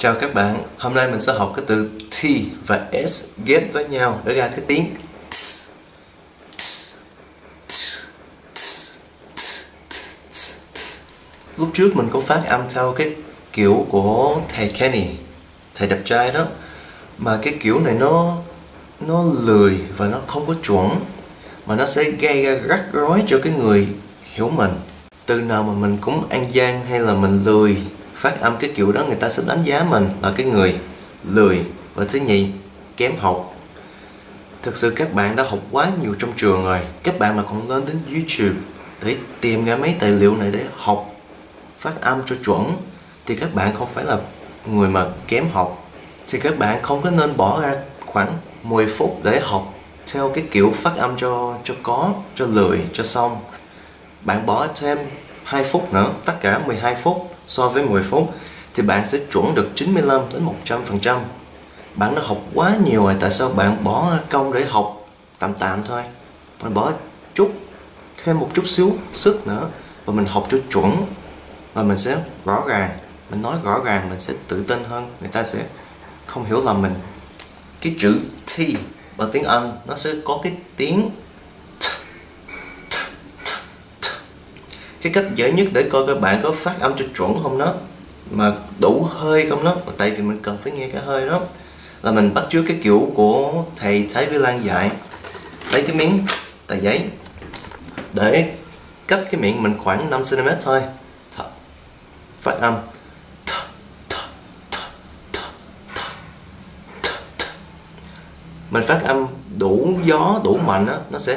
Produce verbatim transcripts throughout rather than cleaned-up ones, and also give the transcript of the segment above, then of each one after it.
Chào các bạn, hôm nay mình sẽ học cái từ T và S ghép với nhau để ra cái tiếng T. Lúc trước mình có phát âm theo cái kiểu của thầy Kenny, thầy đẹp trai đó. Mà cái kiểu này nó nó lười và nó không có chuẩn, mà nó sẽ gây ra rắc rối cho cái người hiểu mình. Từ nào mà mình cũng ăn gian hay là mình lười phát âm cái kiểu đó, người ta sẽ đánh giá mình là cái người lười và thứ nhì kém học. Thực sự các bạn đã học quá nhiều trong trường rồi, các bạn mà còn lên đến YouTube để tìm ra mấy tài liệu này để học phát âm cho chuẩn thì các bạn không phải là người mà kém học. Thì các bạn không có nên bỏ ra khoảng mười phút để học theo cái kiểu phát âm cho cho có, cho lười, cho xong. Bạn bỏ thêm hai phút nữa, tất cả mười hai phút so với mười phút thì bạn sẽ chuẩn được chín mươi lăm đến một trăm phần trăm. Bạn đã học quá nhiều rồi, tại sao bạn bỏ công để học tạm tạm thôi? Mình bỏ chút, thêm một chút xíu sức nữa và mình học cho chuẩn và mình sẽ rõ ràng, mình nói rõ ràng, mình sẽ tự tin hơn, người ta sẽ không hiểu lầm mình. Cái chữ T và tiếng Anh nó sẽ có cái tiếng. Cái cách dễ nhất để coi các bạn có phát âm cho chuẩn không đó, mà đủ hơi không đó, tại vì mình cần phải nghe cái hơi đó, là mình bắt chước cái kiểu của thầy Thái Vi Lan dạy. Lấy cái miếng tờ giấy để cách cái miệng mình khoảng năm xăng ti mét thôi, phát âm. Mình phát âm đủ gió, đủ mạnh đó, nó sẽ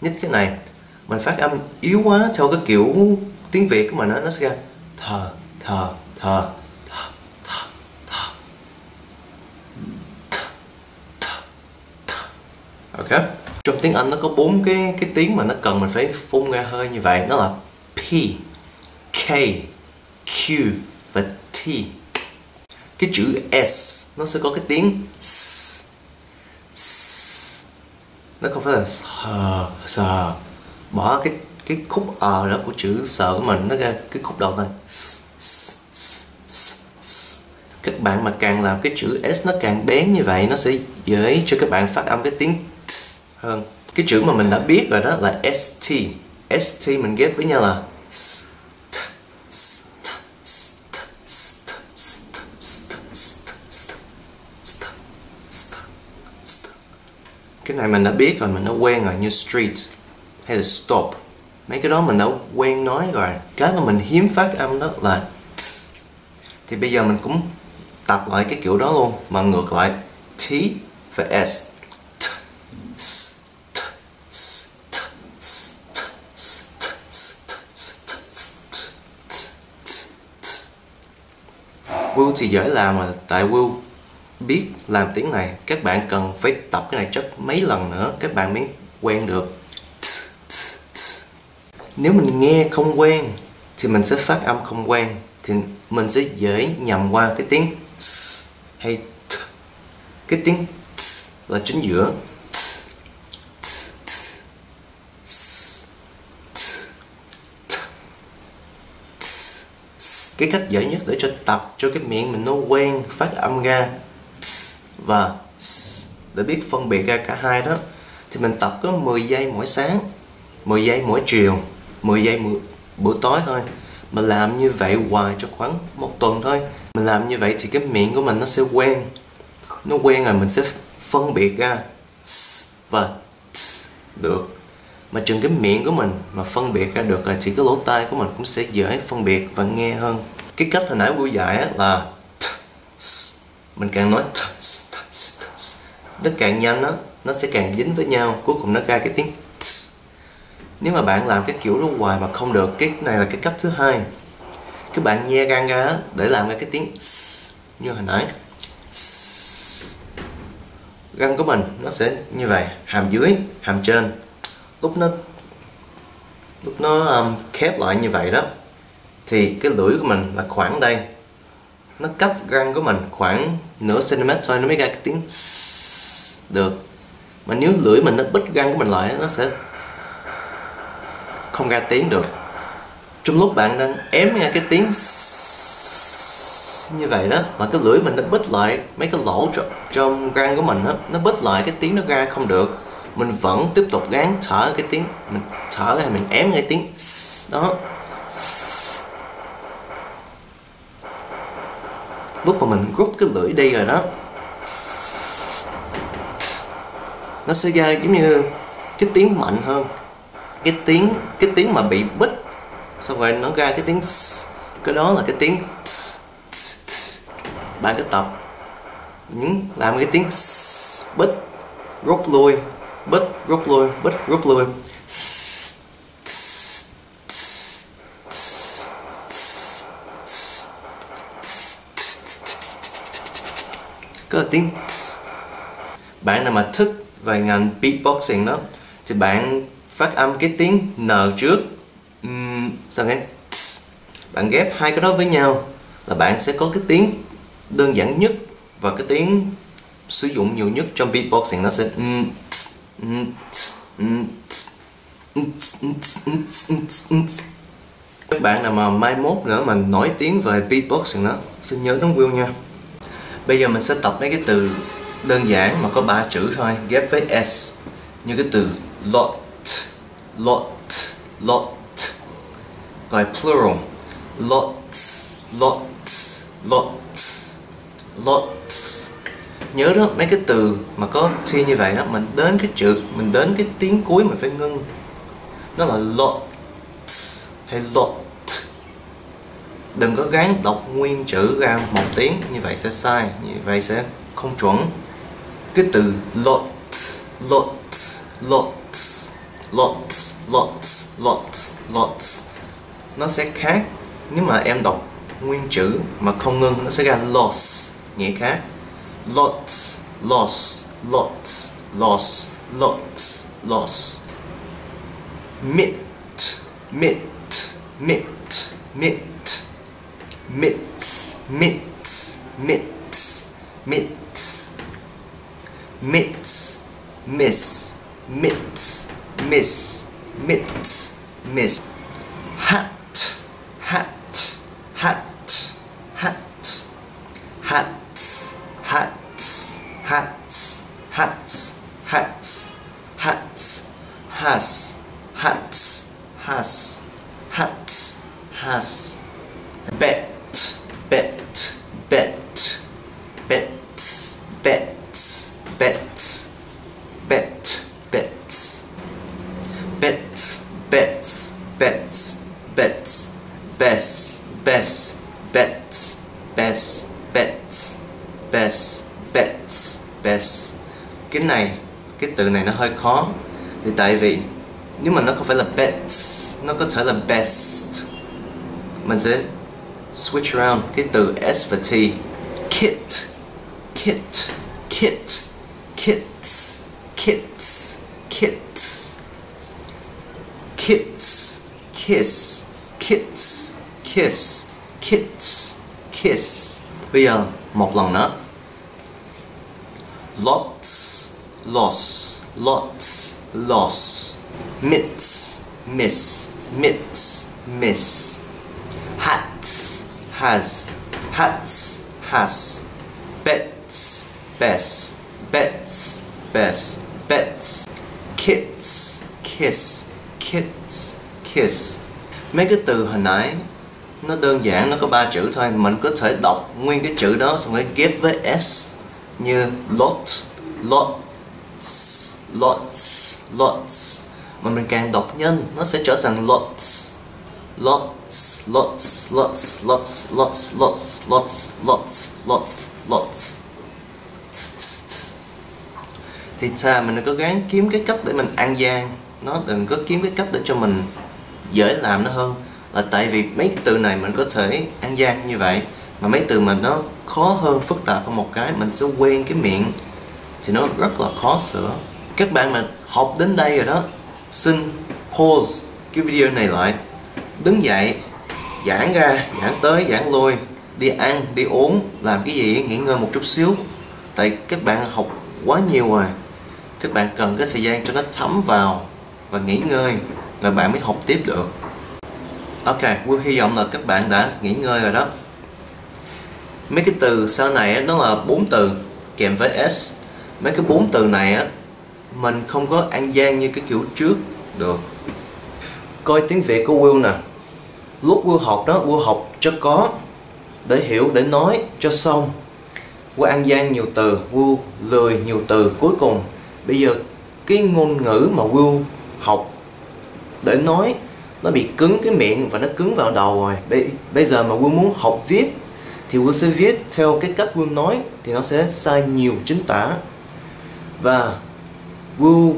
nhích cái này. Mình phát âm yếu quá theo cái kiểu tiếng Việt của mình đó, nó sẽ ra thờ, thờ, thờ, thờ, thờ, thờ, thờ, thờ, thờ. Ok. Trong tiếng Anh nó có bốn cái cái tiếng mà nó cần mình phải phun ra hơi như vậy. Nó là P, K, Q và T. Cái chữ S nó sẽ có cái tiếng S. S. Nó không phải là sờ, sờ. Bỏ cái cái khúc ờ đó của chữ sợ của mình, nó ra cái khúc đầu thôi. Các bạn mà càng làm cái chữ S nó càng bén như vậy, nó sẽ dễ cho các bạn phát âm cái tiếng T hơn. Cái chữ mà mình đã biết rồi đó là ét tê. ét tê mình ghép với nhau là cái này mình đã biết rồi, mình đã quen rồi, như street hay là stop, mấy cái đó mình đã quen nói rồi. Cái mà mình hiếm phát âm đó là t. Thì bây giờ mình cũng tập lại cái kiểu đó luôn, mà ngược lại T và S. T, S, T, S, T, S, T, S, T, S, T, S, T, S, T, S, S. Will thì dễ làm mà, tại Will biết làm tiếng này. Các bạn cần phải tập cái này chắc mấy lần nữa các bạn mới quen được. Nếu mình nghe không quen thì mình sẽ phát âm không quen, thì mình sẽ dễ nhầm qua cái tiếng S hay T. Cái tiếng T là chính giữa. T, T, T, S, T, T, T, S. Cái cách dễ nhất để cho tập cho cái miệng mình nó quen phát âm ra T và S, để biết phân biệt ra cả hai đó, thì mình tập có mười giây mỗi sáng, mười giây mỗi chiều, mười giây buổi tối thôi. Mình làm như vậy hoài cho khoảng một tuần thôi. Mình làm như vậy thì cái miệng của mình nó sẽ quen. Nó quen rồi mình sẽ phân biệt ra S và T được. Mà chừng cái miệng của mình mà phân biệt ra được rồi thì cái lỗ tai của mình cũng sẽ dễ phân biệt và nghe hơn. Cái cách hồi nãy vui dạy là T, S. Mình càng nói T, S, T, S, T, S, nó càng nhanh đó, nó sẽ càng dính với nhau, cuối cùng nó ra cái tiếng T. Nếu mà bạn làm cái kiểu đó hoài mà không được, cái này là cái cách thứ hai. Các bạn nhe răng ra để làm ra cái tiếng S như hồi nãy. S. Răng của mình nó sẽ như vậy, hàm dưới, hàm trên. Lúc nó lúc nó um, khép lại như vậy đó, thì cái lưỡi của mình là khoảng đây. Nó cách răng của mình khoảng nửa cm thôi, nó mới ra cái tiếng S được. Mà nếu lưỡi mình nó bít răng của mình lại, nó sẽ không ra tiếng được. Trong lúc bạn đang ém nghe cái tiếng S, như vậy đó, mà cái lưỡi mình nó bít lại mấy cái lỗ trong răng của mình đó, nó bít lại cái tiếng nó ra không được. Mình vẫn tiếp tục gắng thở cái tiếng, mình thở ra mình ém cái tiếng đó. Lúc mà mình rút cái lưỡi đi rồi đó, nó sẽ ra giống như cái tiếng mạnh hơn, cái tiếng cái tiếng mà bị bít, xong rồi nó ra cái tiếng, cái đó là cái tiếng. Bạn cứ tập những làm cái tiếng bít, rút lui, bít, rút lui, bít, rút lui. Có tiếng. Bạn nào mà thức về ngành beatboxing đó thì bạn phát âm cái tiếng n trước, uhm, sao nghe? Bạn ghép hai cái đó với nhau là bạn sẽ có cái tiếng đơn giản nhất và cái tiếng sử dụng nhiều nhất trong beatboxing, nó sẽ các bạn nào mà mai mốt nữa mà nổi tiếng về beatboxing đó xin nhớ đóng will nha. Bây giờ mình sẽ tập mấy cái từ đơn giản mà có ba chữ thôi ghép với s, như cái từ lot, lot, lot, rồi plural lots, lots, lots, lots. Nhớ đó, mấy cái từ mà có thi như vậy đó, mình đến cái chữ, mình đến cái tiếng cuối mình phải ngưng. Nó là lots hay lot. Đừng có gán đọc nguyên chữ ra một tiếng, như vậy sẽ sai, như vậy sẽ không chuẩn. Cái từ lots, lots, lots, lots, lots, lots, lots, nó sẽ khác. Nếu mà em đọc nguyên chữ mà không ngưng nó sẽ ra loss, nghĩa khác. Lots, loss, lots, loss, lots, loss. Mit, mit, mit, mit, mit, mit, mit, mit, mit, miss, mit, miss, mit, miss. Hat, hat, hat, hat, hats, hats, hats, hats, hats, hats, has, hats, has, hats, has. Bet, bet, bet, bets, bets, bets, bet, bets, bets, bets, bets, bets, best, best, bets, best, bets, best, bets, best. Cái này, cái từ này nó hơi khó thì tại vì nếu mà nó không phải là bets, nó có thể là best. Mình sẽ switch around cái từ s và t. Kit, kit, kit, kits, kits, kits, kits, kiss, kits, kiss, kits, kiss. Bây giờ một lần nữa. Lots, loss, lots, loss. Mitts, miss, mitts, miss. Hats, has, hats, has. Bets, best, bets, best, bets. Kits, kiss, kits, kiss. Mấy cái từ hồi nãy nó đơn giản, nó có ba chữ thôi, mình có thể đọc nguyên cái chữ đó xong rồi ghép với s, như lot, lots, lots, lots. Mà mình càng đọc nhanh nó sẽ trở thành lots, lots, lots, lots, lots, lots, lots, lots, lots, lots, lots. Thì sao mình đừng có gắng kiếm cái cách để mình ăn gian nó, đừng có kiếm cái cách để cho mình dễ làm nó hơn, là tại vì mấy cái từ này mình có thể ăn gian như vậy, mà mấy từ mà nó khó hơn, phức tạp hơn một cái mình sẽ quen cái miệng thì nó rất là khó sửa. Các bạn mà học đến đây rồi đó, xin pause cái video này lại, đứng dậy, giãn ra, giãn tới, giãn lui, đi ăn, đi uống, làm cái gì nghỉ ngơi một chút xíu, tại các bạn học quá nhiều rồi, các bạn cần cái thời gian cho nó thấm vào và nghỉ ngơi rồi bạn mới học tiếp được. Ok, Will hy vọng là các bạn đã nghỉ ngơi rồi đó. mấy cái từ sau này nó là bốn từ kèm với s. Mấy cái bốn từ này á, mình không có ăn gian như cái kiểu trước được. Coi tiếng Việt của Will nè. Lúc Will học đó, Will học cho có, để hiểu, để nói cho xong. Will ăn gian nhiều từ, Will lười nhiều từ. Cuối cùng bây giờ cái ngôn ngữ mà Will học để nói nó bị cứng cái miệng và nó cứng vào đầu rồi. Bây, bây giờ mà Will muốn học viết thì Will sẽ viết theo cái cách Will nói, thì nó sẽ sai nhiều chính tả. Và Will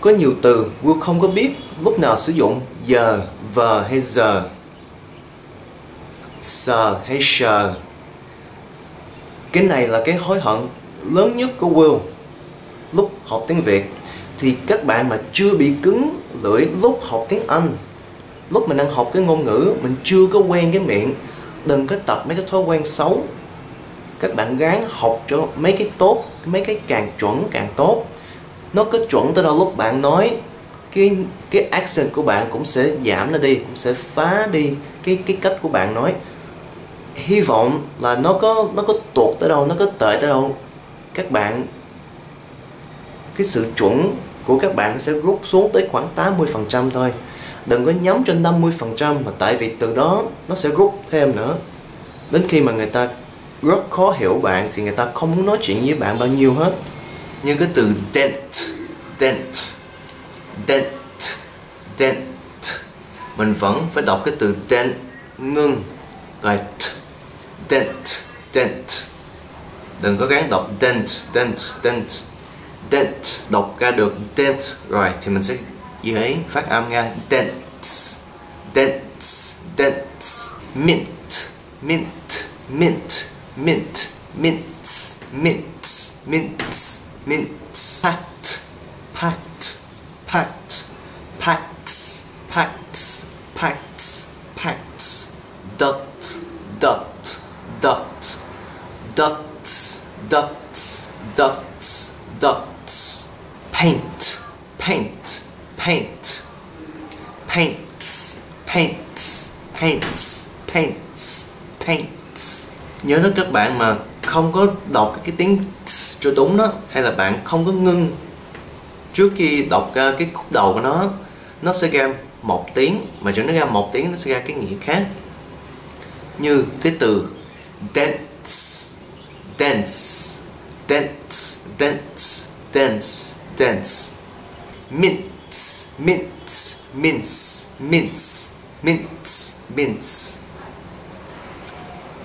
có nhiều từ Will không có biết lúc nào sử dụng giờ, vờ hay giờ, sờ hay sờ. Cái này là cái hối hận lớn nhất của Will lúc học tiếng Việt. Thì các bạn mà chưa bị cứng lưỡi lúc học tiếng Anh, lúc mình đang học cái ngôn ngữ, mình chưa có quen cái miệng, đừng có tập mấy cái thói quen xấu. Các bạn gắng học cho mấy cái tốt, mấy cái càng chuẩn càng tốt. Nó cứ chuẩn tới đâu lúc bạn nói, cái cái accent của bạn cũng sẽ giảm nó đi, cũng sẽ phá đi cái cái cách của bạn nói. Hy vọng là nó có nó có tuột tới đâu, nó có tệ tới đâu, các bạn cái sự chuẩn của các bạn sẽ rút xuống tới khoảng tám mươi phần trăm thôi. Đừng có nhắm trên năm mươi phần trăm, mà tại vì từ đó nó sẽ rút thêm nữa. Đến khi mà người ta rất khó hiểu bạn thì người ta không muốn nói chuyện với bạn bao nhiêu hết. Như cái từ dent, dent, dent, dent, mình vẫn phải đọc cái từ dent ngưng rồi t, dent, dent. Đừng có gắng đọc dent, dent, dent, dent. Đọc ra được dent rồi thì mình sẽ dễ phát âm ra. Dent, dent, dent. Mint, mint, mint, mint, mint, mint, mint, mint. Pact, pact, pact, pacts, pacts, pacts, pacts. Duct, duct, duct, ducts, ducts, ducts, ducts. Paint, paint, paint, paints, paints, paints, paints, paints. Nhớ đó, các bạn mà không có đọc cái tiếng tss cho đúng đó, hay là bạn không có ngưng trước khi đọc ra cái khúc đầu của nó, nó sẽ ra một tiếng, mà cho nó ra một tiếng nó sẽ ra cái nghĩa khác. Như cái từ dance, dance, dance, dance, dance, dance. Mince, mince, mince, mince, mince, mince.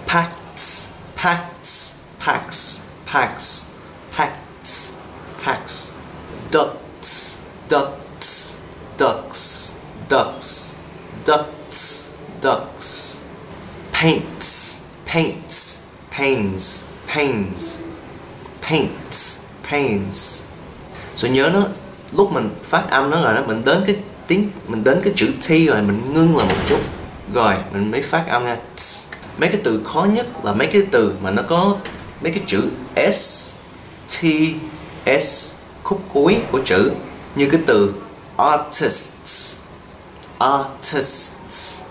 Pacts, pacts, pacts, pacts, pacts, pacts. Ducts, ducts, ducts, ducts, ducts, ducts. Paints, paints, pains, pains, paints, pains. Rồi nhớ nó, lúc mình phát âm nó rồi đó, mình đến cái tiếng, mình đến cái chữ T rồi mình ngưng lại một chút, rồi mình mới phát âm ra. Mấy cái từ khó nhất là mấy cái từ mà nó có mấy cái chữ S, T, S khúc cuối của chữ. Như cái từ artists, artists.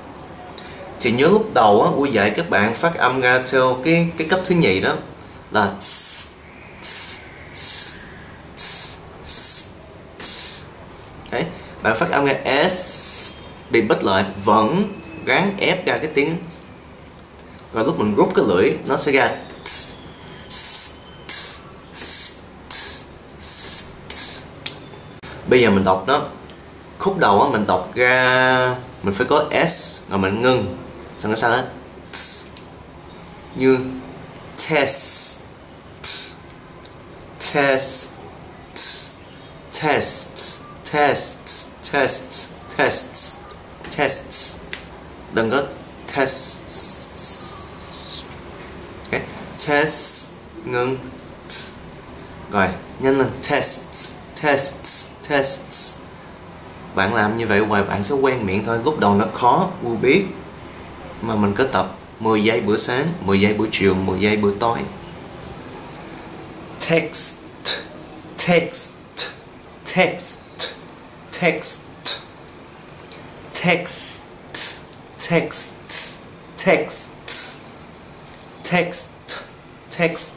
Thì nhớ lúc đầu á, tôi dạy các bạn phát âm ra theo cái cái cấp thứ nhì đó là tss, tss, tss, tss, tss. Đấy, bạn phát âm ra S bị bít lại, vẫn gắng ép ra cái tiếng. Rồi lúc mình rút cái lưỡi nó sẽ ra tss, tss, tss, tss, tss. Bây giờ mình đọc nó, khúc đầu á, mình đọc ra mình phải có S rồi mình ngưng, xong cái sau đó tss. Như test, test, test, test, test, test, test. Đừng có test, okay. Test ngưng tss. Rồi nhanh lên, test, test, test. Bạn làm như vậy hoài bạn sẽ quen miệng thôi. Lúc đầu nó khó, Will biết, mà mình có tập mười giây bữa sáng, mười giây bữa chiều, mười giây bữa tối. Text, text, text, text, text, text, text, text, text,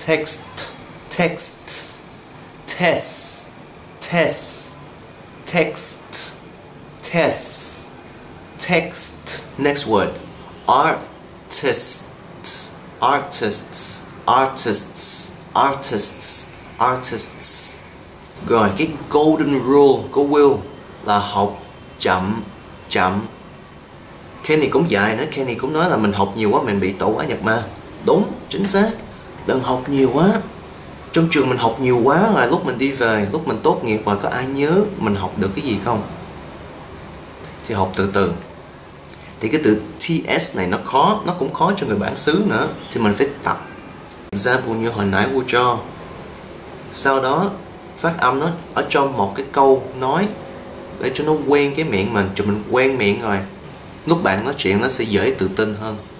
text, text, test, test, text, test, text. Next word, artists, artists, artists, artists, artists. Rồi cái golden rule của Will là học chậm chậm. Kenny cũng dạy nữa, Kenny cũng nói là mình học nhiều quá mình bị tổ quả nhập ma. Đúng, chính xác. Đừng học nhiều quá. Trong trường mình học nhiều quá rồi lúc mình đi về, lúc mình tốt nghiệp rồi có ai nhớ mình học được cái gì không? Thì học từ từ. Thì cái từ tê ét này nó khó, nó cũng khó cho người bản xứ nữa. Thì mình phải tập. Example như hồi nãy Will cho. Sau đó phát âm nó ở trong một cái câu nói để cho nó quen cái miệng mình, cho mình quen miệng rồi. Lúc bạn nói chuyện nó sẽ dễ tự tin hơn.